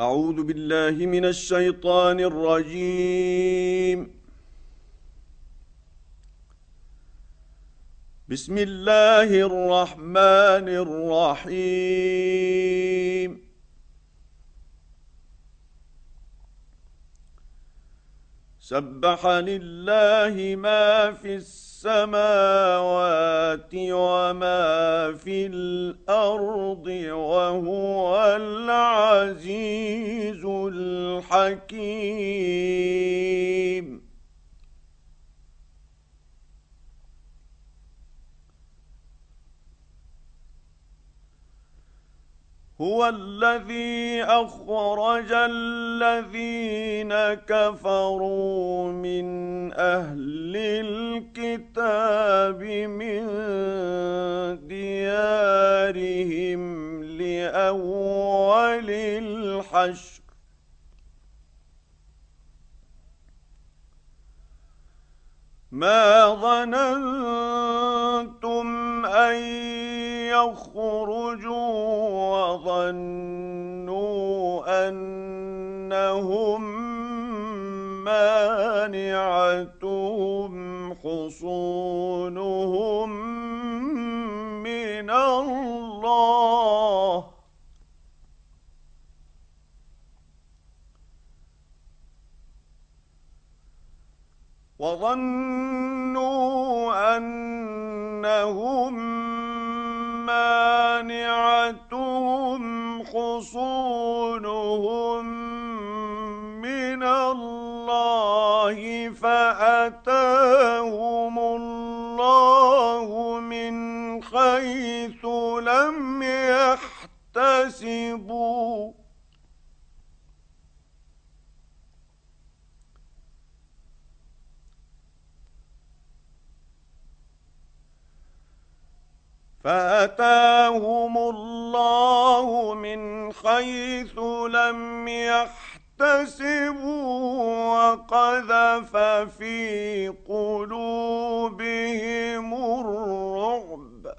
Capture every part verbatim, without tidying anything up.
أعوذ بالله من الشيطان الرجيم. بسم الله الرحمن الرحيم. سبح لله ما في السماوات وما في الأرض وهو العزيز الحكيم. هو الذي أخرج الذين كفروا من أهل الكتاب من ديارهم لأول الحشر ما ظننتم أن يخرجوا وظنوا أنهم مانعتهم حصونهم من الله وظنوا أنهم مانعتهم حصونهم من الله فأتاهم الله من حيث لم يحتسبوا فأتاهم الله من حيث لم يحتسبوا وقذف في قلوبهم الرعب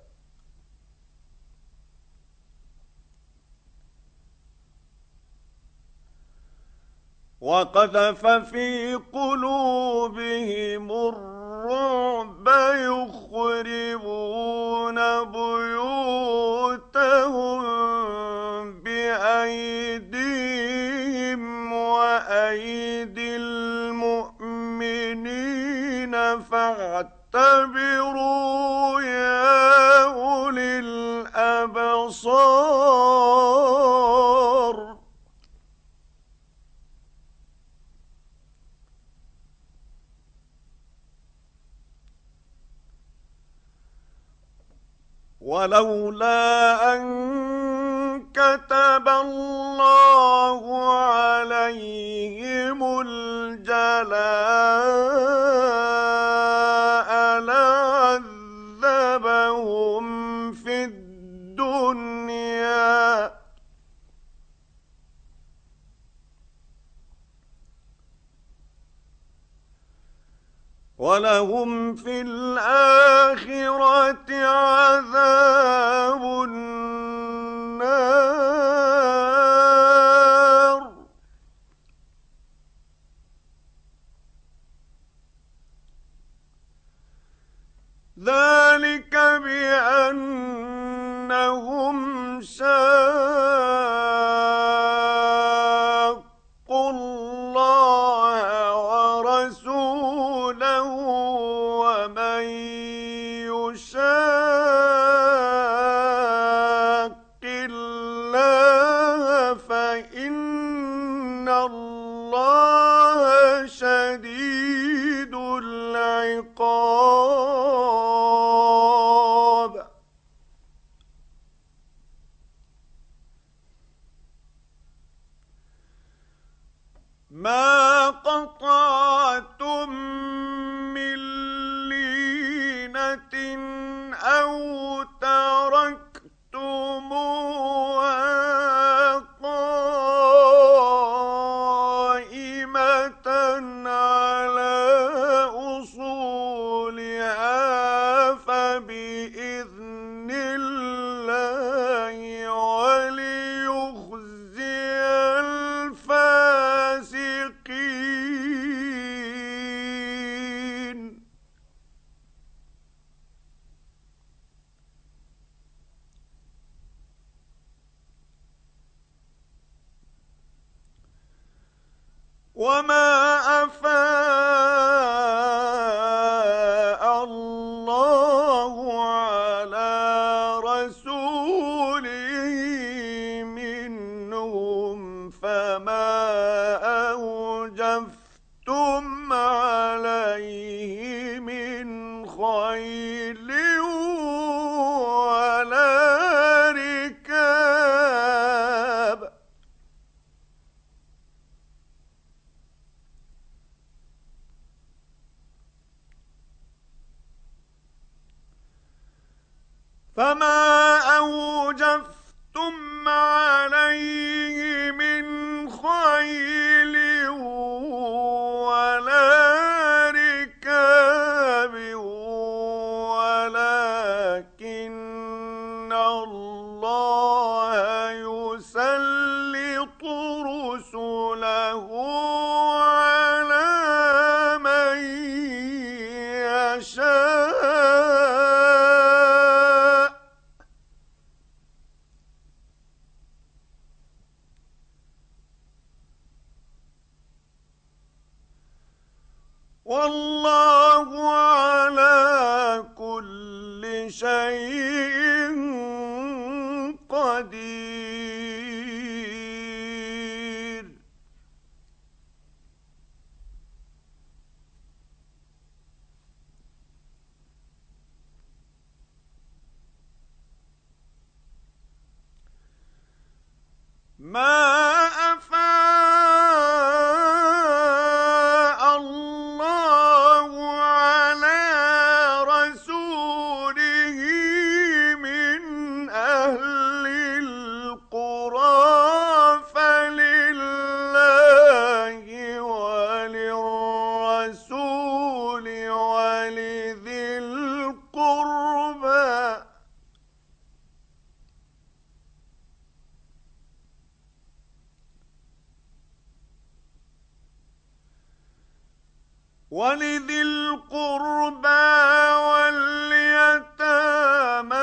وقذف في قلوبهم الرعب يخربون بيوتهم بأيديهم وأيدي المؤمنين فاعتبروا يا أولي الأبصار. ولولا أن كتب الله عليهم الجلاء لعذبهم في الدنيا ولهم في الآخرة عذاب النار. ذلك بأنهم شاقوا الله ورسوله ومن يشاق الله فإن الله شديد العقاب. ما قطعتم من لينة أو تركتموها قائمة على أصولها فبإذن الله وليخزي وما أفاء الله على رسوله منهم فما أوجفتم عليه من خيل ولا ركاب فما أوجفتم عليه من خيل ولا ركاب ولكن الله يسلط رسله على من يشاء والله على كل شيء قدير. ما ولذي القربى واليتامى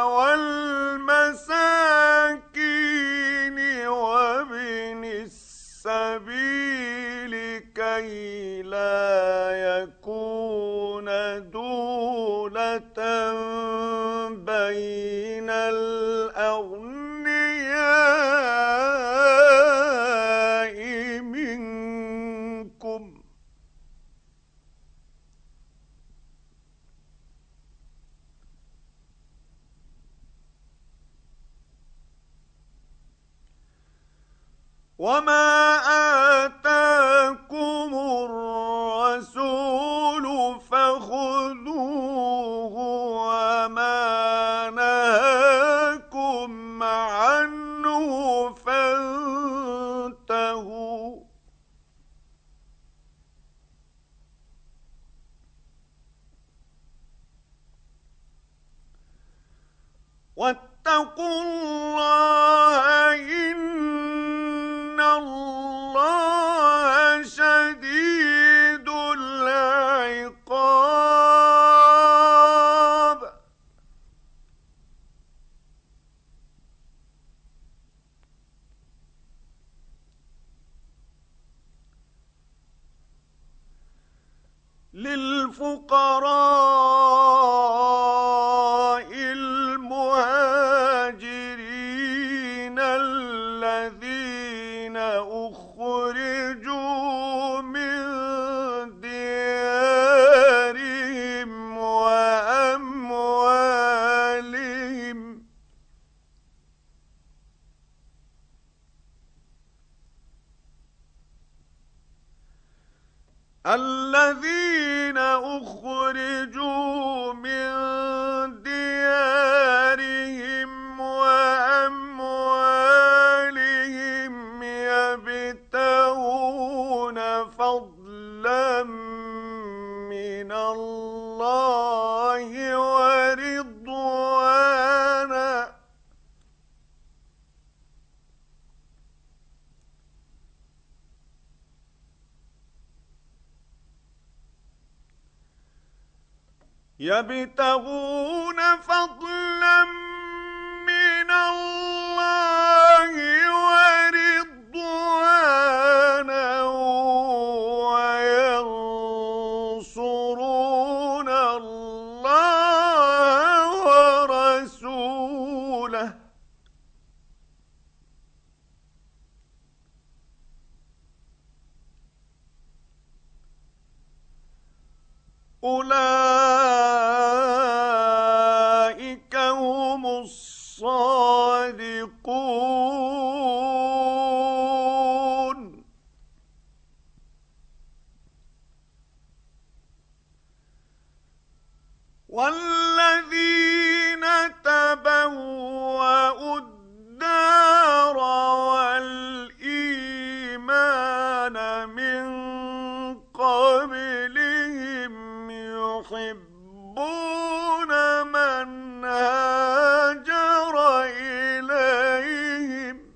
والمساكين وابن السبيل كي لا يكون دولة بين الأغنياء منكم وما آتاكم الرسول فخذوه وما نهاكم عنه فانتهوا واتقوا الله إن الله شديد العقاب للفقراء المهاجرين الذين أخرجوا من ديارهم وأموالهم الذين أخرجوا من ديارهم وأموالهم يبتغون فضلا من الله ورضوانا يبتغون فضلا من الله ورضوانا وَأَنَا أولئك هم الصادقون. والذين تبوأوا الدار والإيمان من قبلهم يحبون من هاجر إليهم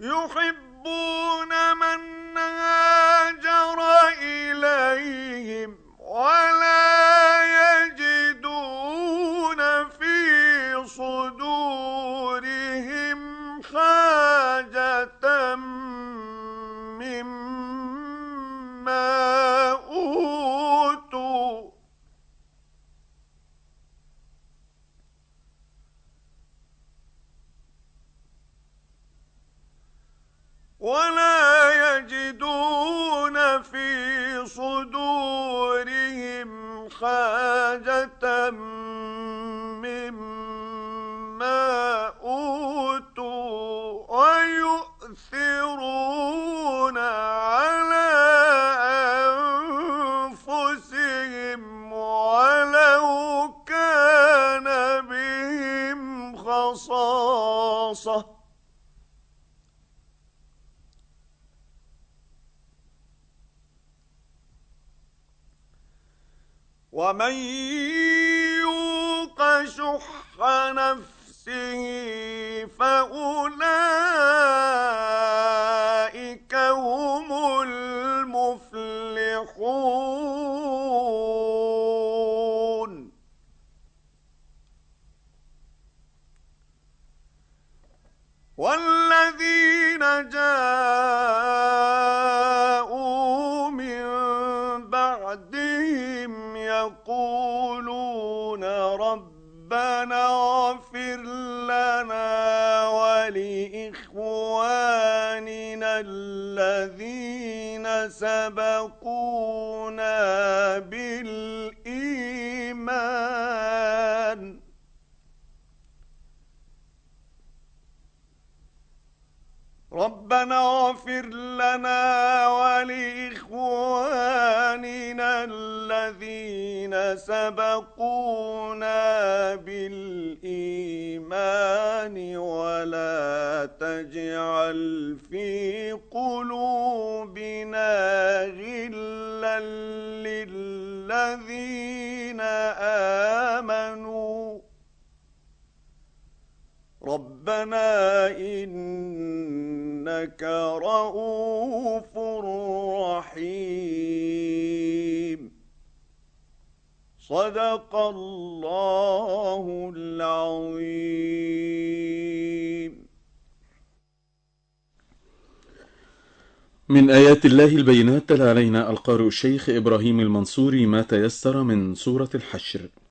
يحبون من هاجر إليهم ولا يجدون في صدورهم حاجة مما أوتوا ولا يجدون في صدورهم حاجة مما أوتوا ويؤثرون على أنفسهم ولو كان بهم خصاصة ومن يوق شح نفسه فأولئك هم المفلحون. والذين جاءوا من بعدهم يقولون ربنا اغفر لنا ولإخواننا الذين سبقونا بالإيمان ربنا اغفر لنا ولإخواننا الذين سبقونا بالإيمان ولا تجعل في قلوبنا غلا للذين آمنوا ربنا إنك رؤوف رحيم. صدق الله العظيم. من آيات الله البينات تلا علينا القارئ الشيخ إبراهيم المنصوري ما تيسر من سورة الحشر.